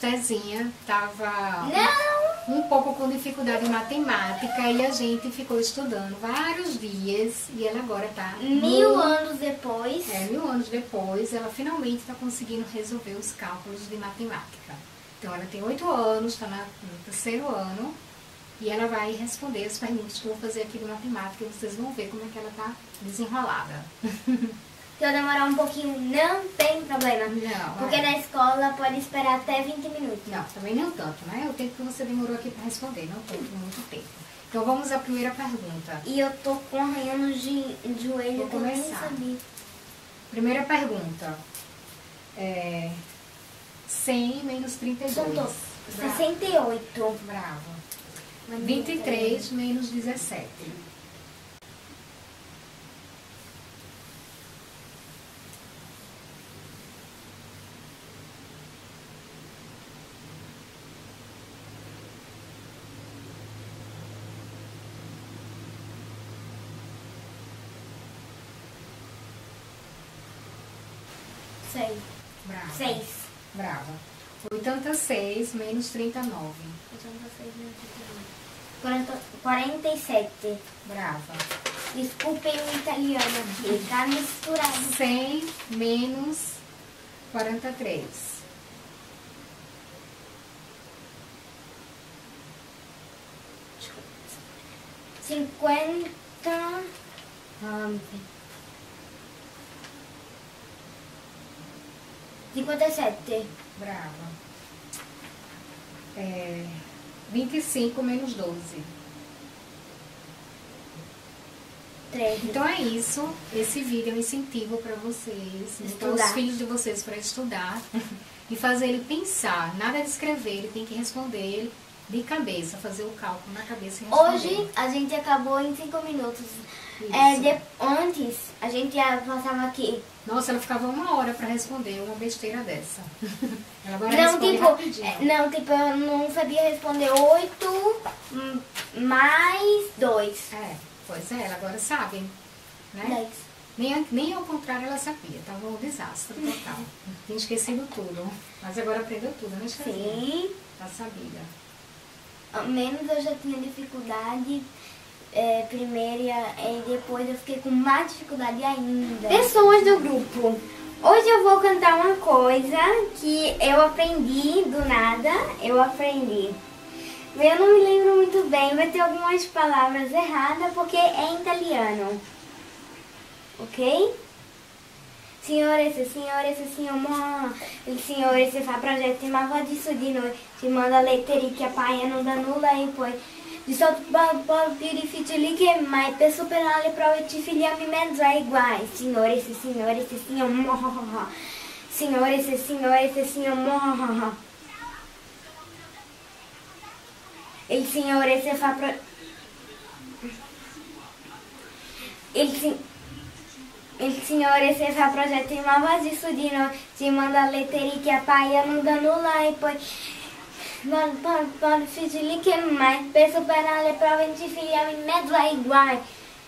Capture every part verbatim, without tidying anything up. Tezinha estava um pouco com dificuldade em matemática e a gente ficou estudando vários dias e ela agora está... Mil no... anos depois. É, mil anos depois, ela finalmente está conseguindo resolver os cálculos de matemática. Então ela tem oito anos, está no terceiro ano e ela vai responder as perguntas que eu vou fazer aqui de matemática e vocês vão ver como é que ela está desenrolada. Se eu demorar um pouquinho, não tem problema. Não. Porque é. na escola pode esperar até vinte minutos. Não, também não tanto, né? O tempo que você demorou aqui para responder, não tem muito tempo. Então vamos à primeira pergunta. E eu tô com arranhando de joelho. Vou começar. Eu sabia. Primeira pergunta. É... cem menos trinta e dois. Bravo. sessenta e oito. Bravo. Mas vinte e três menos dezessete. seis. Brava. seis. Brava. oitenta e seis menos trinta e nove. oitenta e seis menos trinta e nove. quarenta e sete. Brava. Desculpem o italiano aqui, tá misturado. cem menos quarenta e três. cinquenta. cinquenta e sete. Brava. É, vinte e cinco menos doze. treze. Então é isso. Esse vídeo é um incentivo para vocês, então, os filhos de vocês para estudar e fazer ele pensar. Nada de escrever, ele tem que responder de cabeça, fazer o cálculo na cabeça. Hoje a gente acabou em cinco minutos. É, de, antes a gente ia passar aqui. Nossa, ela ficava uma hora pra responder uma besteira dessa. Ela agora não, tipo, é, não, tipo, eu não sabia responder oito mais dois. É, pois é, ela agora sabe, né? Nem, nem ao contrário ela sabia, tava um desastre total. Tinha esquecido tudo, mas agora aprendeu tudo, né? Sim. Tá sabida. Ao menos eu já tinha dificuldade... É, primeira e depois eu fiquei com mais dificuldade ainda. Pessoas do grupo, hoje eu vou cantar uma coisa que eu aprendi do nada, eu aprendi. Eu não me lembro muito bem, vai ter algumas palavras erradas porque é italiano. Ok? Signore, se signore, se signore, il signore se fa progetto, ma va disso di noi, ti manda letteriche a paia, non dà nulla e poi... Di solito parlo più difficili che mai, per superare le prove ci filiamo in mezzo ai guai. Signore, se signore, se signore, mo, signore, se signore, se signore, mo. Il signore se fa pro... Il si... Il signore se fa progetti ma quasi su di noi, ci manda lettere che appaiano da nulla e poi... Non parlo difficili che mai, per superare le prove ci filiamo in mezzo ai guai.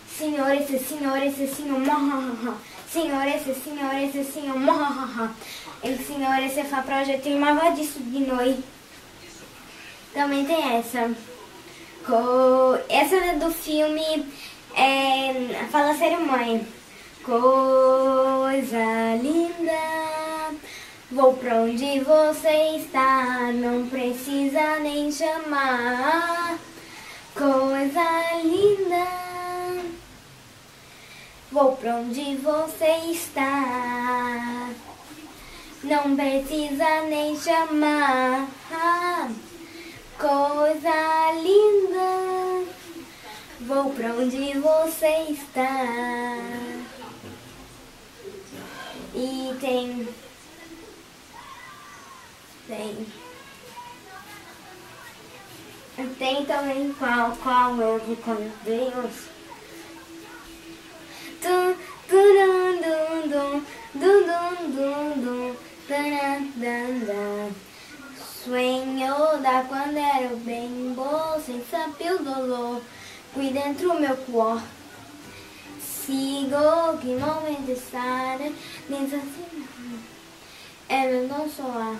Signore, se signore, se signore, mo. Signore, se signore, se signore, mo. Il signore se fa progetti ma va di su di noi. Também tem essa. Co... Essa é do filme é... Fala Sério Mãe. Coisa linda, vou pra onde você está, não precisa nem chamar. Coisa linda, vou pra onde você está, não precisa nem chamar. Coisa linda, vou pra onde você está. E tem... Tem. Tem também qual, qual eu vi com Deus. Dum, dum, dum, dum, dum, dum, dum, dum, dum, dum, dum. Sonho da quando era bem bom, sem saber o dolor, fui dentro do meu corpo. Sigo que não me deixarem, nem assim, ela não soar.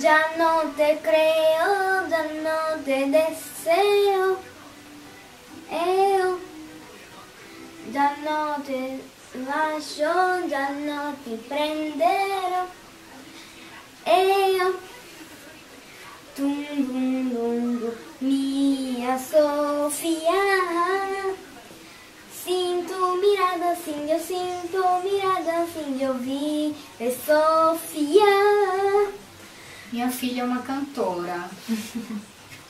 Já não te creio, já não te desejo, eu já não te laço, já não te prenderam, eu tum dum dum dum, minha Sofia. Sinto mirada, assim eu sinto mirada, assim eu vi, é Sofia. Minha filha é uma cantora.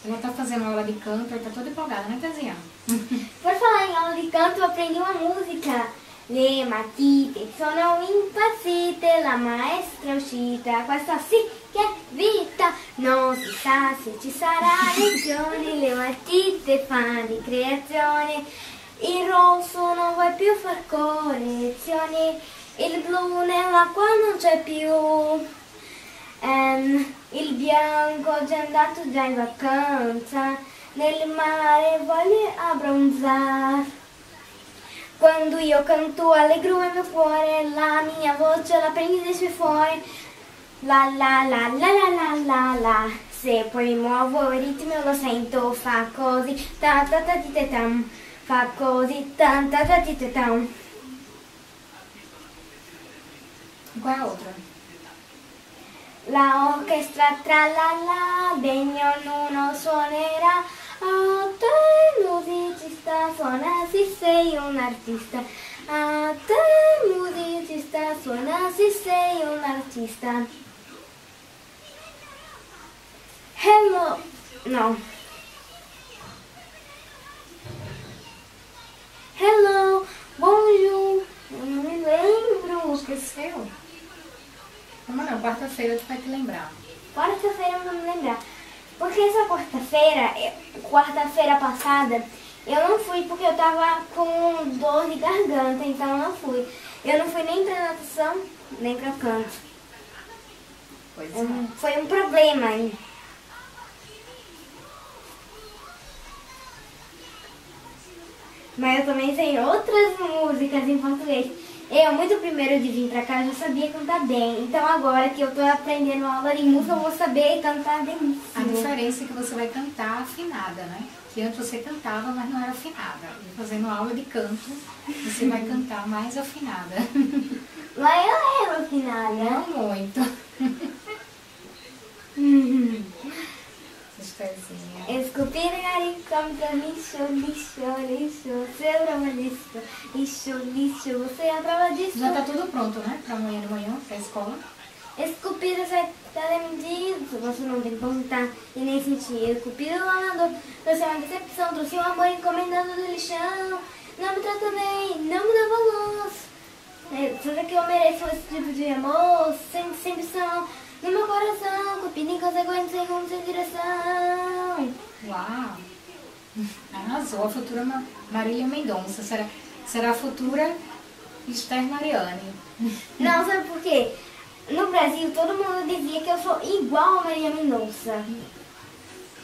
Ela tá fazendo aula de canto, ela tá toda empolgada, né, Tazinha? Por falar em aula de canto, eu aprendi uma música. Le matite, sono impacite, la maestra uscita, questa sì che è vita. Non si sa se ci sarà lezione, le matite fan di creazione. Il rosso non vuoi più far correzioni, il blu nell'acqua non c'è più. Um, il bianco già andato già in vacanza, nel mare voglio abbronzare. Quando io canto allegro il mio cuore, la mia voce la prendi dai suoi fuori. La la la la la la la, se poi muovo il ritmo lo sento, fa così, ta ta ta ti te tam, fa così, ta ta ta ti te tam. Qual è l'altra? La orchestra tra la la, degno uno suonerà, a te musicista suona se sei un artista, a te musicista suona se sei un artista. Hello, no. Hello, bonjour, eu não me lembro. Esqueceu? Não, não, quarta-feira tu vai te lembrar. Quarta-feira eu não me lembrar. Porque essa quarta-feira, quarta-feira passada, eu não fui porque eu tava com dor de garganta, então eu não fui. Eu não fui nem pra natação, nem pra canto. Pois é. Um, foi um problema aí. Mas eu também sei outras músicas em português. Eu, muito primeiro de vir pra cá, eu já sabia cantar bem. Então agora que eu tô aprendendo aula de música, eu vou saber cantar bem. A diferença é que você vai cantar afinada, né? Que antes você cantava, mas não era afinada. E fazendo aula de canto, você vai cantar mais afinada. Mas eu era afinada. Não muito. Escupirgari, conta, lixo, lixo, lixo, seu prova disso, lixo, lixo, você é a prova disso. Já tá tudo pronto, né? Pra amanhã de manhã, pra escola. Esculpido, você tá demitido, você não tem como tá, e nem sentir. Esculpido, amado, você é uma decepção, trouxe um amor encomendado do lixão. Não me trata bem, não me dá valor. Tudo que eu mereço esse tipo de amor, sempre, sempre são. No meu coração, cupido inconsequente, sem rumo, sem direção. Uau! Arrasou, a futura Marília Mendonça. Será, será a futura Esther Mariani. Não, sabe por quê? No Brasil, todo mundo dizia que eu sou igual a Marília Mendonça.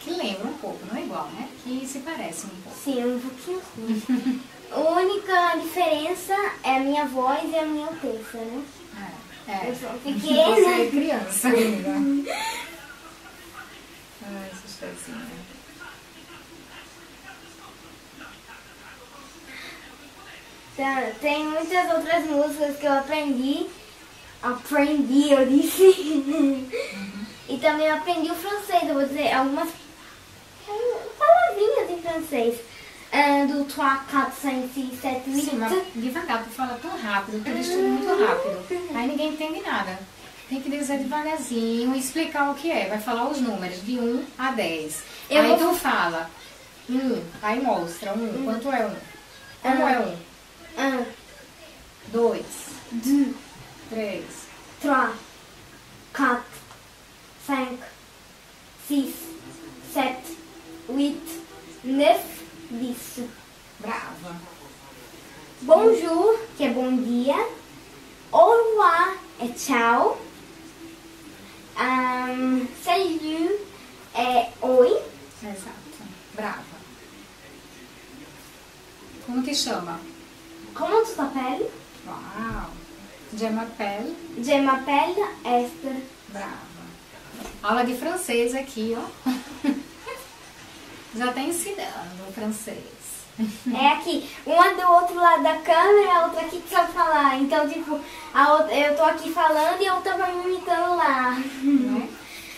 Que lembra um pouco, não é igual, né? Que se parece um pouco. Sim, um pouquinho sim. A única diferença é a minha voz e a minha alteza, né? É. É. Eu sou pequena. Você é criança ainda. Ai, sustazinha. Então, tem muitas outras músicas que eu aprendi. Aprendi, eu disse. Uhum. E também eu aprendi o francês. Eu vou dizer algumas palavrinhas em francês. Um, do três, quatro, cinco, seis, sete, oito. Sim, mas devagar, tu fala tão rápido, tu diz tudo muito rápido. Aí ninguém entende nada. Tem que dizer devagarzinho e explicar o que é. Vai falar os números, de um a dez. Eu aí vou... tu fala um, aí mostra um. um. Quanto é um? Como um. É um? um, dois, três, quatro, cinco, seis, sete, oito, nove, dez. Brava. Bonjour, que é bom dia. Au revoir é tchau. Um, salut é oi. Exato. Brava. Como te chama? Como tu t'appelles? Uau. Je m'appelle. Je m'appelle Esther. Brava. Aula de francês aqui, ó. Já tá ensinando o francês. É aqui, uma do outro lado da câmera, a outra aqui que sabe falar. Então, tipo, a outra, eu tô aqui falando e a outra vai imitando lá. Não.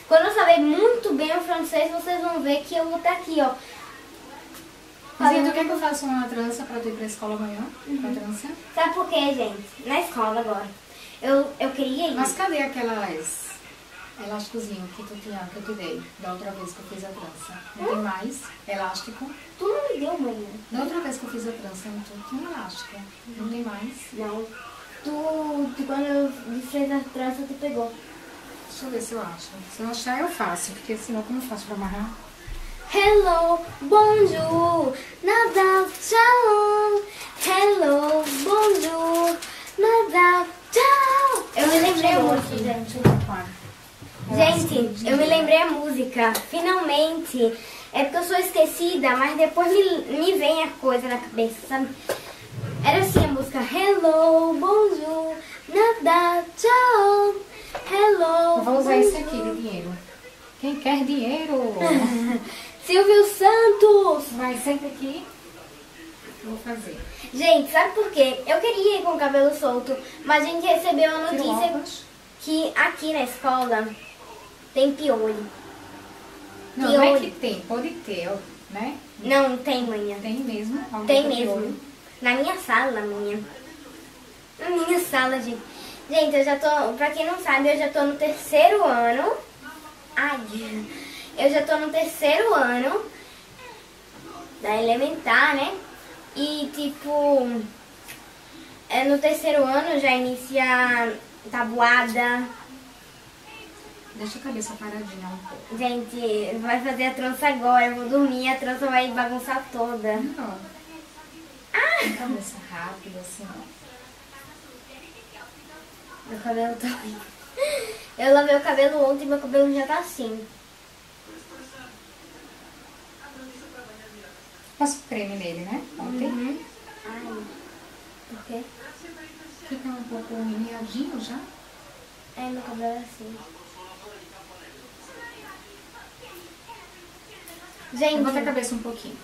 Quando eu saber muito bem o francês, vocês vão ver que eu vou estar aqui, ó. Mas tu quer que eu faça uma trança pra tu ir pra escola amanhã? Uhum. Pra trança? Sabe por quê, gente? Na escola agora. Eu, eu queria ir. Mas cadê aquelas elásticozinho que tu tinha, que eu te dei da outra vez que eu fiz a trança? Não hum? tem mais elástico? Tu não me deu, Maria. Da outra vez que eu fiz a trança, tu tinha elástico. Não tem mais? Não. Tu, tu quando eu fiz a trança, tu pegou. Deixa eu ver se eu acho. Se eu achar, eu faço, porque senão como eu faço pra amarrar? Hello, bonjour, nada, shalom. Hello, bonjour, nada, tchau. Eu me lembrei muito, gente. Gente, eu me lembrei a música, finalmente. É porque eu sou esquecida, mas depois me, me vem a coisa na cabeça, sabe? Era assim a música. Hello, bonjour, nada, tchau. Hello, eu vou usar bonjour. Isso aqui de dinheiro. Quem quer dinheiro? Silvio Santos! Vai, senta aqui. Vou fazer. Gente, sabe por quê? Eu queria ir com o cabelo solto, mas a gente recebeu uma notícia que aqui na escola tem piolho. Não, piolho. Não é que tem, pode ter, né? Não, tem, manhã. Tem mesmo? Tem mesmo. Piolho. Na minha sala, minha. Na minha sala, gente. Gente, eu já tô, pra quem não sabe, eu já tô no terceiro ano. Ai, eu já tô no terceiro ano da elementar, né? E, tipo, é, no terceiro ano já inicia tabuada. Deixa a cabeça paradinha um pouco. Gente, vai fazer a trança agora, eu vou dormir, a trança vai bagunçar toda. Não. Ah! Tem cabeça rápida, assim, ó. Meu cabelo tá... Eu lavei o cabelo ontem e meu cabelo já tá assim. Passo creme nele, né? Ontem. Uhum. Ai. Por quê? Fica um pouco mineadinho já? É, meu cabelo é assim. Gente, bota a cabeça um pouquinho.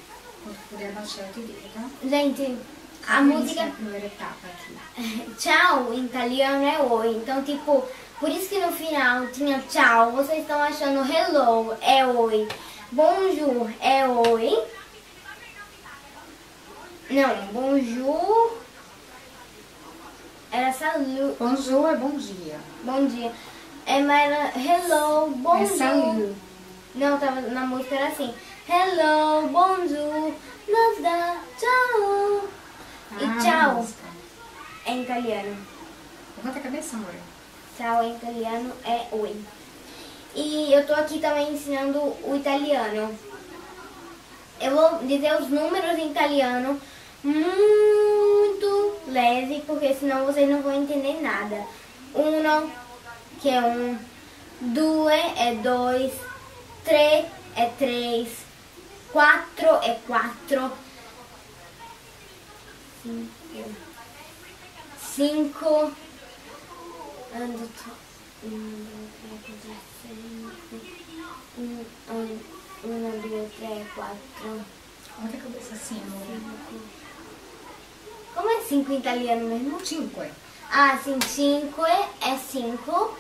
Quando puder abaixar, eu te digo, tá? Gente, a, a música... A primeira etapa aqui. Tchau, em italiano é oi. Então, tipo... Por isso que no final tinha tchau, vocês estão achando hello é oi, bonjour é oi. Não, bonjour era salut. Bonjour é bom dia. Bom dia. É, mas era hello, bonjour. É não, tava na música era assim. Hello, bonjour, nada, tchau. Ah, e tchau é em italiano. Levanta a cabeça, amor. Tchau em italiano é oi. E eu tô aqui também ensinando o italiano. Eu vou dizer os números em italiano muito leve, porque senão vocês não vão entender nada. Uno, que é um. Due é dois. Tre é três. Quatro é quatro. Cinco. Cinco. Ando um, dois, três, quatro. Olha a cabeça assim, amor. Como é cinco em italiano mesmo? Cinco é. Ah, sim, cinco é cinco.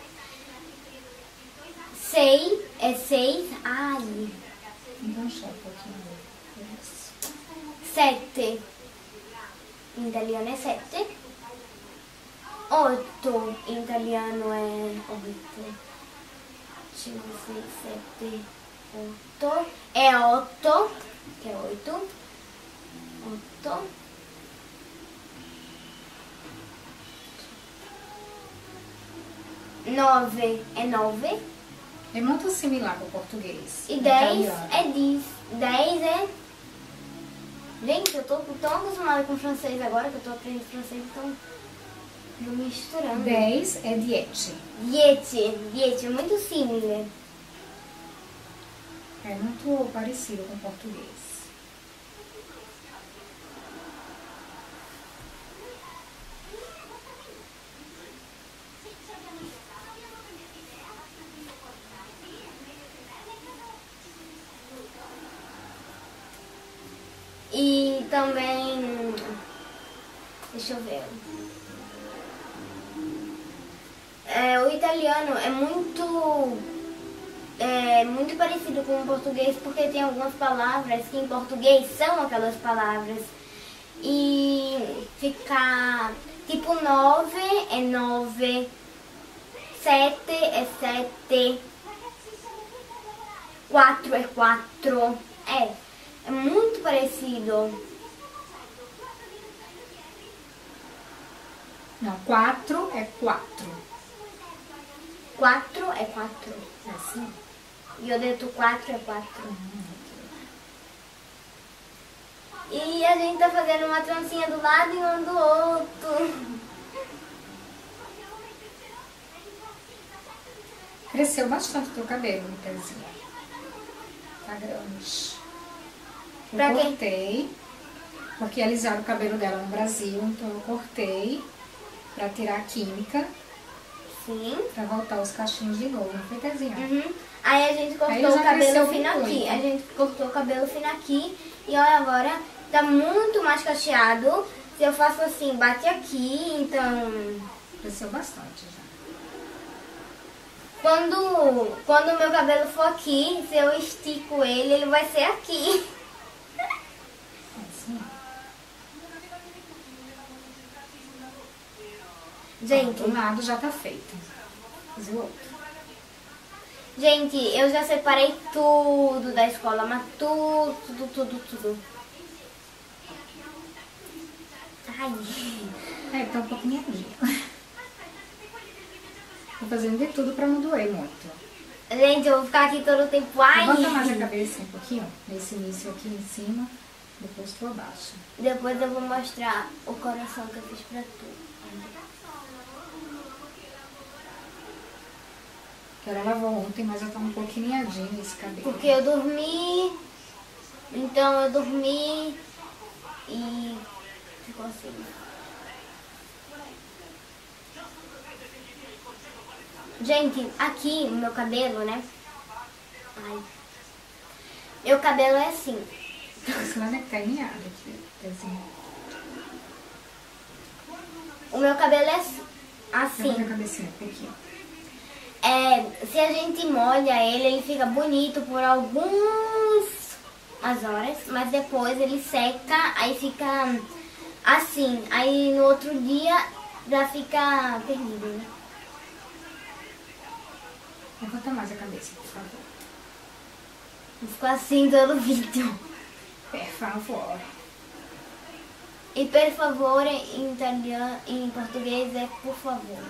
Seis é seis. Ai. Enganchar um pouquinho. Sete. Em italiano é sete. Otto em italiano é oito. cinco, seis, sete, oito. É otto, que é oito. Otto. Nove é nove. É muito similar ao português. E dez é dez. Dez é... Gente, eu tô tão acostumada com francês agora que eu tô aprendendo francês, então... Não misturando. dez é diete. Diete, diete, é muito similar. É muito parecido com português. também, deixa eu ver, é, o italiano é muito, é, muito parecido com o português, porque tem algumas palavras que em português são aquelas palavras, e ficar tipo nove é nove, sete é sete, quatro é quatro, é, é muito parecido. Não, quatro é quatro. Quatro é quatro. Assim? E o dedo quatro é quatro. Uhum. E a gente tá fazendo uma trancinha do lado e um do outro. Cresceu bastante o teu cabelo, Terezinha. Tá grande. Eu pra cortei, quê? Porque alisaram o cabelo dela no Brasil, então eu cortei pra tirar a química. Sim. Pra voltar os cachinhos de novo, não foi, Terezinha? Uhum. Aí a gente cortou o cabelo fino aqui. A gente cortou o cabelo fino aqui e olha agora, tá muito mais cacheado. Se eu faço assim, bate aqui, então... Cresceu bastante já. Quando, quando o meu cabelo for aqui, se eu estico ele, ele vai ser aqui. Assim. Gente, um lado já tá feito. Mas o outro. Gente, eu já separei tudo da escola, mas tudo, tudo, tudo, tudo. Ai. É, tá um pouquinho ali. Tô fazendo de tudo pra não doer muito. Gente, eu vou ficar aqui todo o tempo. Ai! Bota mais a cabeça um pouquinho, nesse início aqui em cima, depois tu abaixa. Depois eu vou mostrar o coração que eu fiz pra tu. Que ela lavou ontem, mas eu tô um pouquinho linhadinha nesse cabelo. Porque eu dormi, então eu dormi e ficou assim. Gente, aqui o meu cabelo, né? Ai. Meu cabelo é assim. Esse lado é que tá alinhado aqui, assim. O meu cabelo é assim. Minha cabecinha, aqui. É, se a gente molha ele, ele fica bonito por algumas horas, mas depois ele seca, aí fica assim. Aí no outro dia já fica perdido, né? Levanta mais a cabeça, por favor. Não ficou assim todo o vídeo. Per favor. E per favor em italiano, em português é por favor.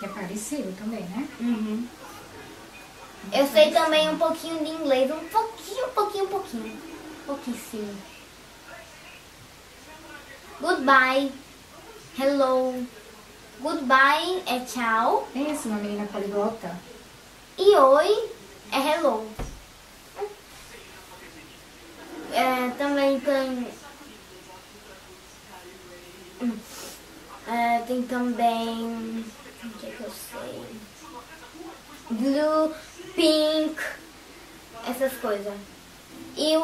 Que é parecido também, né? Uhum. Não Eu sei parecido. Também um pouquinho de inglês. Um pouquinho, um pouquinho, um pouquinho. Pouquíssimo. Goodbye. Hello. Goodbye é tchau. Tem essa uma menina poliglota. E oi é hello. É, também tem... É, tem também... O que é que eu sei? Blue, pink... Essas coisas. E o